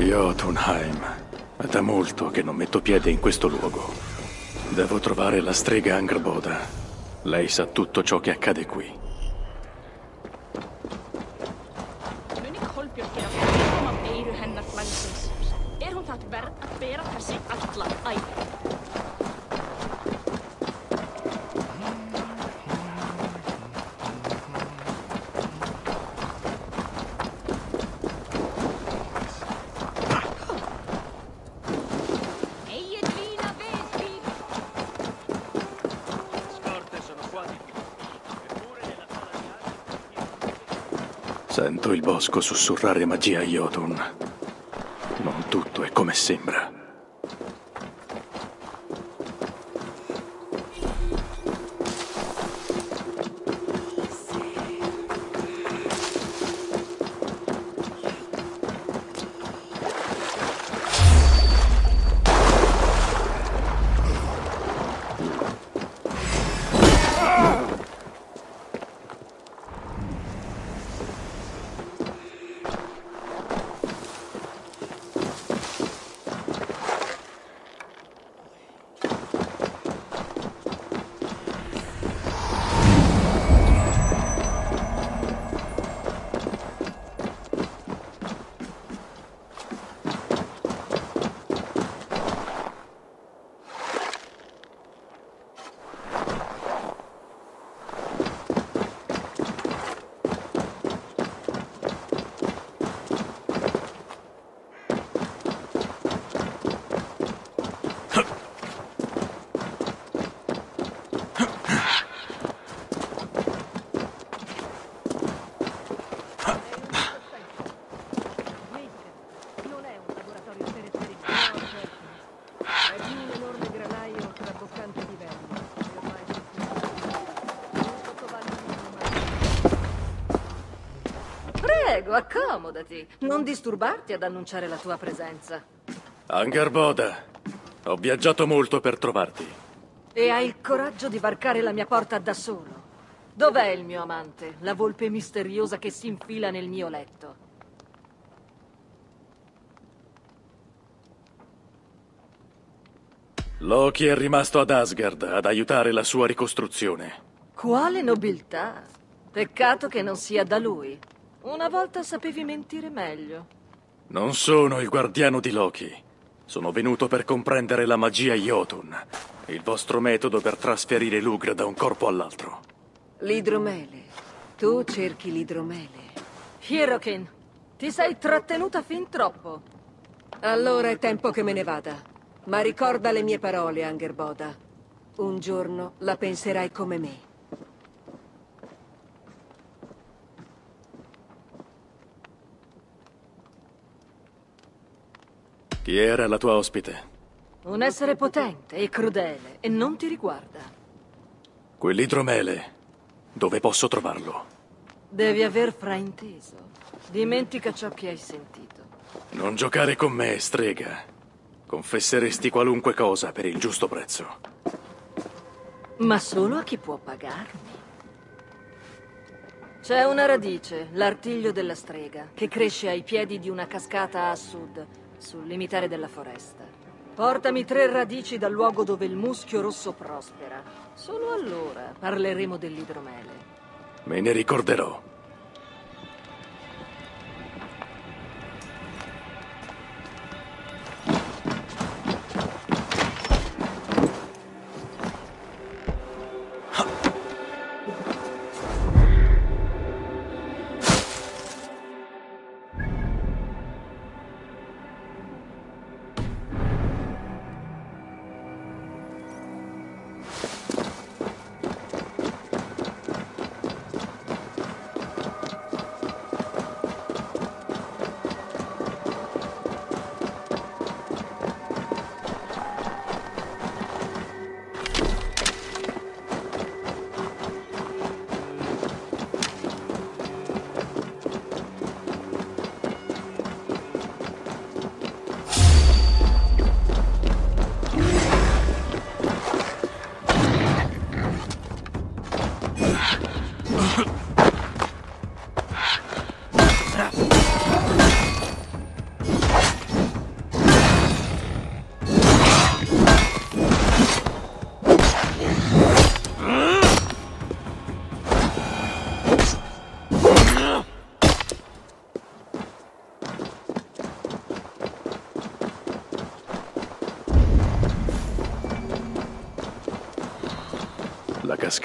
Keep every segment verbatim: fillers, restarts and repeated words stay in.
Jotunheim. È da molto che non metto piede in questo luogo. Devo trovare la strega Angrboda. Lei sa tutto ciò che accade qui. Sento il bosco sussurrare magia a Jotun. Non tutto è come sembra. Accomodati, non disturbarti ad annunciare la tua presenza. Angrboda, ho viaggiato molto per trovarti. E hai il coraggio di varcare la mia porta da solo. Dov'è il mio amante, la volpe misteriosa che si infila nel mio letto? Loki è rimasto ad Asgard ad aiutare la sua ricostruzione. Quale nobiltà! Peccato che non sia da lui. Una volta sapevi mentire meglio. Non sono il guardiano di Loki. Sono venuto per comprendere la magia Jotun, il vostro metodo per trasferire l'ugra da un corpo all'altro. L'idromele. Tu cerchi l'idromele. Hirokin, ti sei trattenuta fin troppo. Allora è tempo che me ne vada. Ma ricorda le mie parole, Angrboda. Un giorno la penserai come me. Chi era la tua ospite? Un essere potente e crudele, e non ti riguarda. Quell'idromele, dove posso trovarlo? Devi aver frainteso. Dimentica ciò che hai sentito. Non giocare con me, strega. Confesseresti qualunque cosa per il giusto prezzo. Ma solo a chi può pagarmi. C'è una radice, l'artiglio della strega, che cresce ai piedi di una cascata a sud, sul limitare della foresta. Portami tre radici dal luogo dove il muschio rosso prospera. Solo allora parleremo dell'idromele. Me ne ricorderò.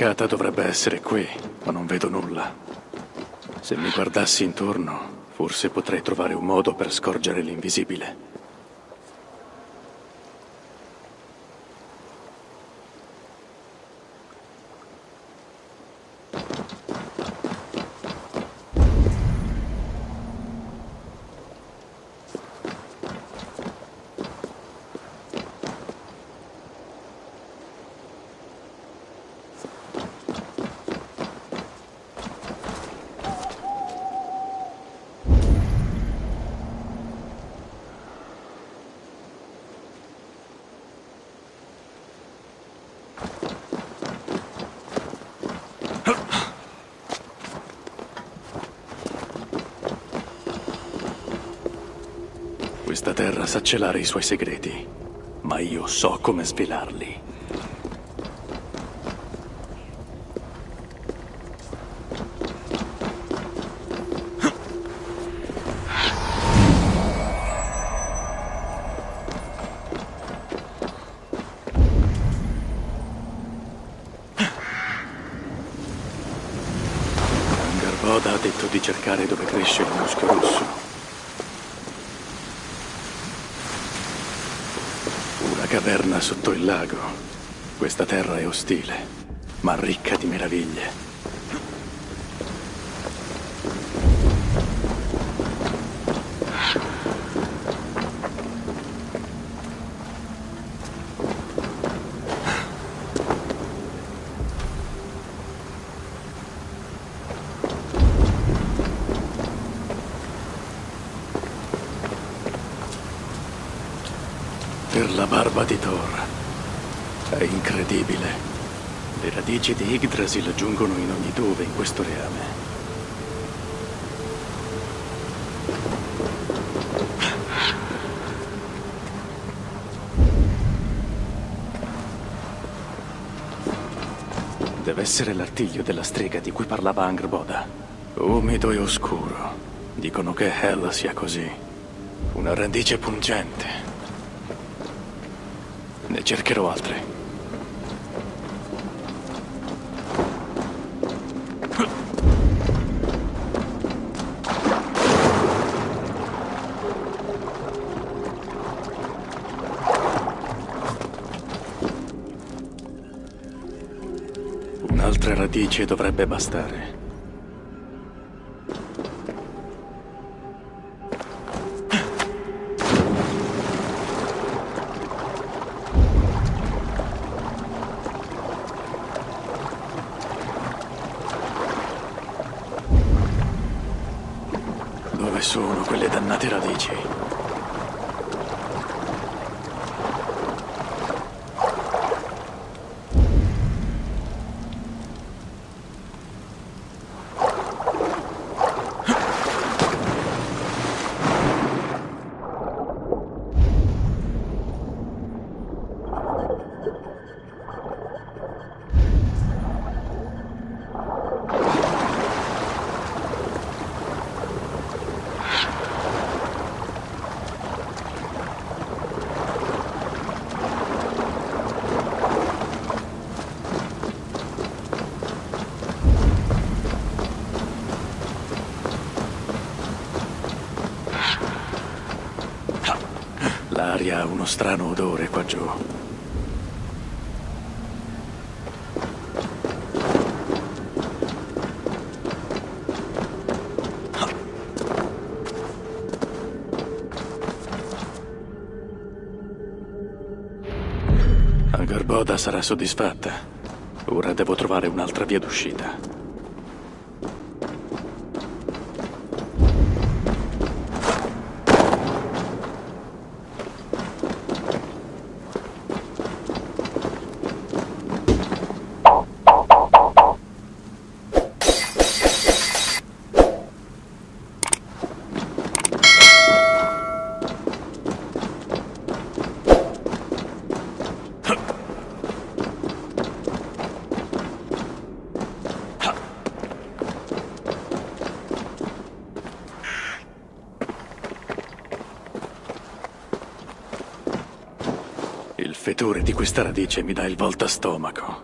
barricata dovrebbe essere qui, ma non vedo nulla. Se mi guardassi intorno, forse potrei trovare un modo per scorgere l'invisibile. Questa terra sa celare i suoi segreti, ma io so come svelarli. Angrboda ha detto di cercare dove cresce il muschio rosso. Caverna sotto il lago. Questa terra è ostile, ma ricca di meraviglie. La barba di Thor è incredibile. Le radici di Yggdrasil giungono in ogni dove in questo reame. Deve essere l'artiglio della strega di cui parlava Angrboda. Umido e oscuro. Dicono che Hela sia così. Una radice pungente. Ne cercherò altre. Un'altra radice dovrebbe bastare. Sono quelle dannate radici. L'aria ha uno strano odore qua giù. Angrboda sarà soddisfatta. Ora devo trovare un'altra via d'uscita. Il fetore di questa radice mi dà il voltastomaco.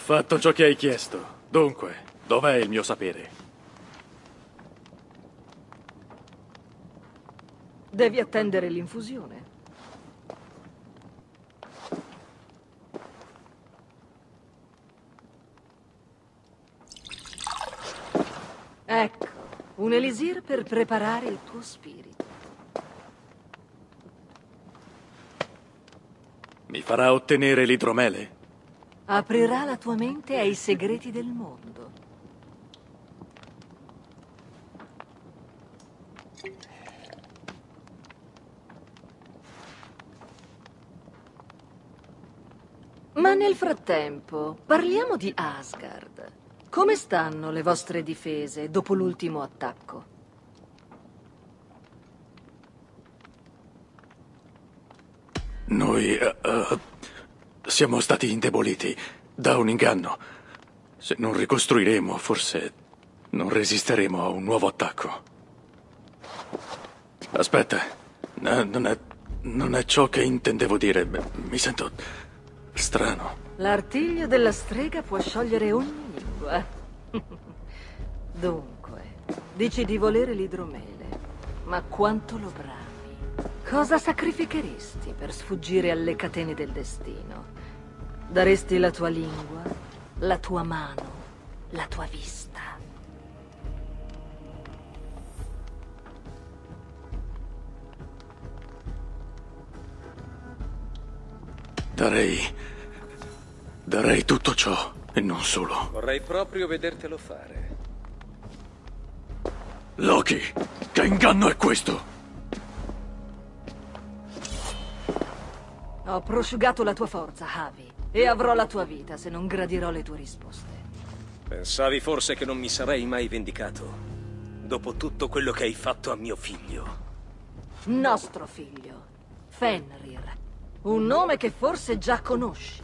fatto ciò che hai chiesto. Dunque, dov'è il mio sapere? Devi attendere l'infusione. Ecco, un elisir per preparare il tuo spirito. Mi farà ottenere l'idromele? Aprirà la tua mente ai segreti del mondo. Ma nel frattempo, parliamo di Asgard. Come stanno le vostre difese dopo l'ultimo attacco? Noi... Uh, uh... Siamo stati indeboliti da un inganno. Se non ricostruiremo, forse non resisteremo a un nuovo attacco. Aspetta, no, non è, non è ciò che intendevo dire. Mi sento strano. L'artiglio della strega può sciogliere ogni lingua. Dunque, dici di volere l'idromele, ma quanto lo brami? Cosa sacrificheresti per sfuggire alle catene del destino? Daresti la tua lingua, la tua mano, la tua vista. Darei... darei tutto ciò e non solo. Vorrei proprio vedertelo fare. Loki, che inganno è questo? Ho prosciugato la tua forza, Havi. E avrò la tua vita se non gradirò le tue risposte. Pensavi forse che non mi sarei mai vendicato dopo tutto quello che hai fatto a mio figlio? Nostro figlio, Fenrir. Un nome che forse già conosci.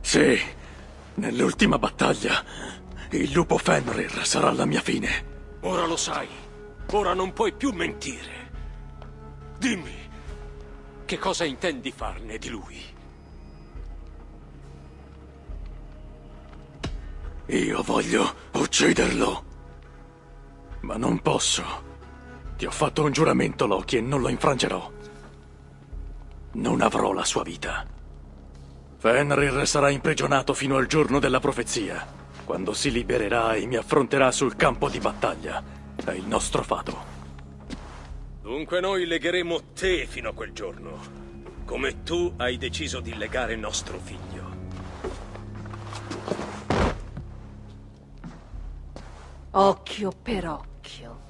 Sì, nell'ultima battaglia il lupo Fenrir sarà la mia fine. Ora lo sai, ora non puoi più mentire. Dimmi, che cosa intendi farne di lui? Io voglio ucciderlo, ma non posso. Ti ho fatto un giuramento, Loki, e non lo infrangerò. Non avrò la sua vita. Fenrir sarà imprigionato fino al giorno della profezia. Quando si libererà e mi affronterà sul campo di battaglia, è il nostro fato. Dunque noi legheremo te fino a quel giorno, come tu hai deciso di legare nostro figlio. Occhio per occhio.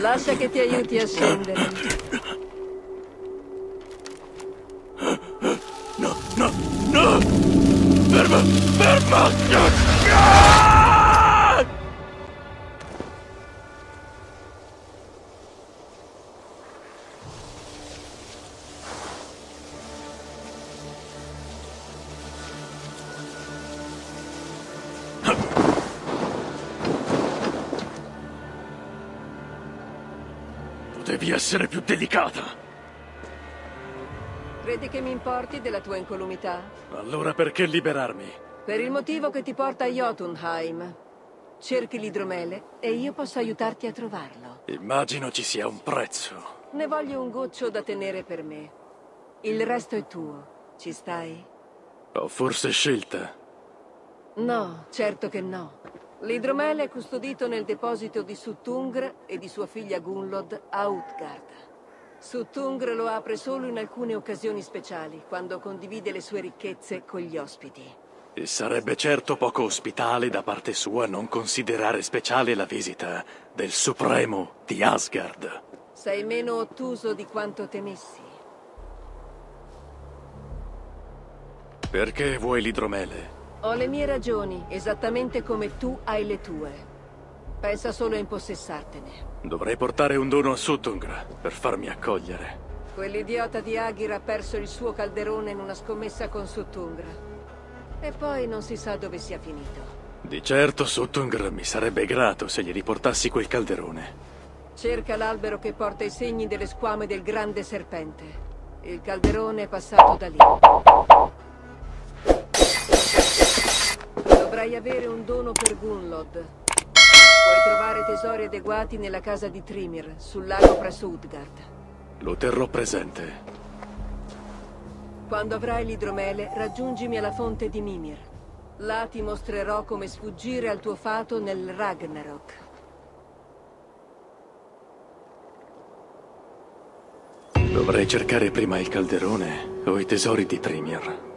Lascia che ti aiuti a scendere. No, no, no! Ferma! Ferma! Ah! Devi essere più delicata. Credi che mi importi della tua incolumità? Allora perché liberarmi? Per il motivo che ti porta a Jotunheim. Cerchi l'idromele e io posso aiutarti a trovarlo. Immagino ci sia un prezzo. Ne voglio un goccio da tenere per me. Il resto è tuo. Ci stai? Ho forse scelta? No, certo che no. L'idromele è custodito nel deposito di Suttung e di sua figlia Gunlod a Utgard. Suttung lo apre solo in alcune occasioni speciali, quando condivide le sue ricchezze con gli ospiti. E sarebbe certo poco ospitale da parte sua non considerare speciale la visita del Supremo di Asgard. Sei meno ottuso di quanto temessi. Perché vuoi l'idromele? Ho le mie ragioni, esattamente come tu hai le tue. Pensa solo a impossessartene. Dovrei portare un dono a Suttung per farmi accogliere. Quell'idiota di Aegir ha perso il suo calderone in una scommessa con Suttung. E poi non si sa dove sia finito. Di certo Suttung mi sarebbe grato se gli riportassi quel calderone. Cerca l'albero che porta i segni delle squame del grande serpente. Il calderone è passato da lì. Dovrai avere un dono per Gunlod. Puoi trovare tesori adeguati nella casa di Thrymir, sul lago presso Utgard. Lo terrò presente. Quando avrai l'idromele, raggiungimi alla fonte di Mimir. Là ti mostrerò come sfuggire al tuo fato nel Ragnarok. Dovrei cercare prima il calderone o i tesori di Thrymir.